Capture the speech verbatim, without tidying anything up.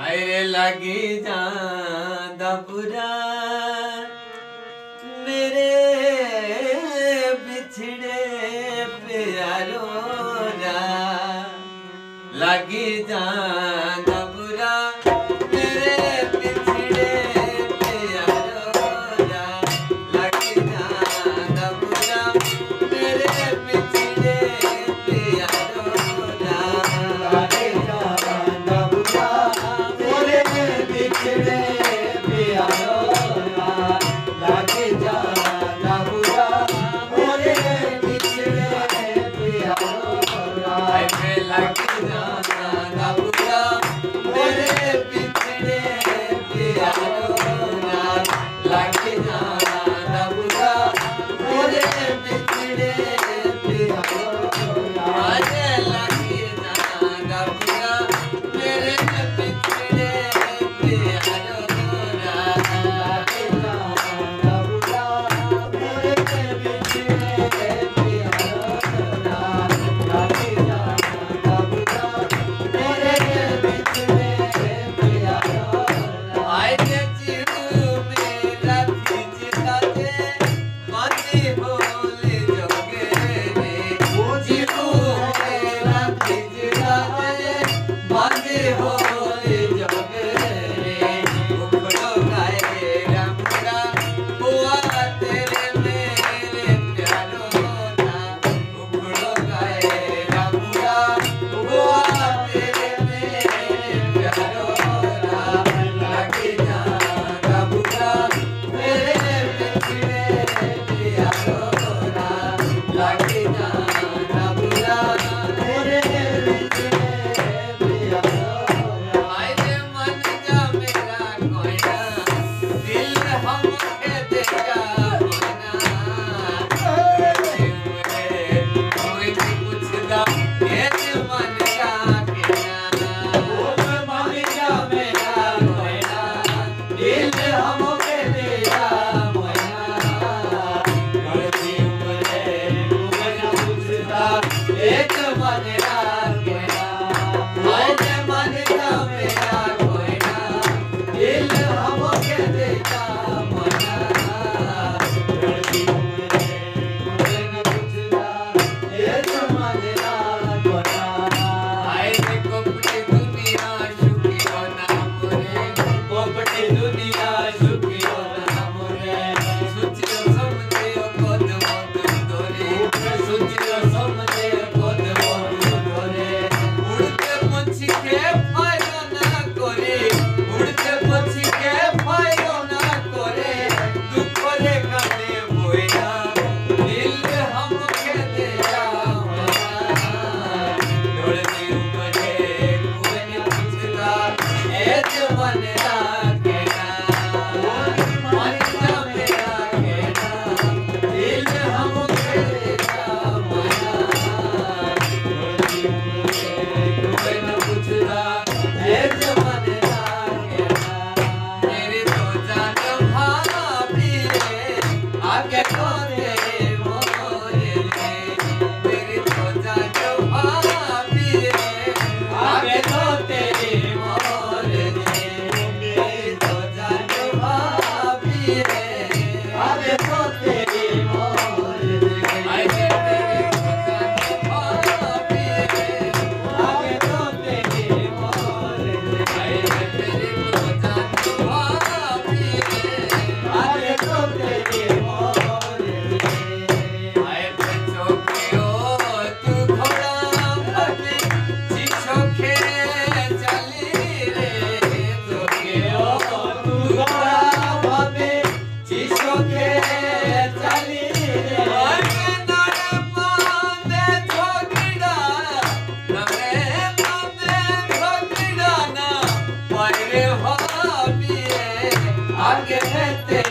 हाय रे लागी जांदा बुरा मेरे बिछड़े प्यारो रा, लागी जांदा बुरा मेरे बिछड़े प्यारो रा, लागी जांदा बुरा मेरे बिछड़े प्यारो रा, लागी जांदा बुरा मेरे बिछड़े प्यारो रा, लागी जांदा बुरा मेरे बिछड़े प्यारो रा, लागी आगे रहते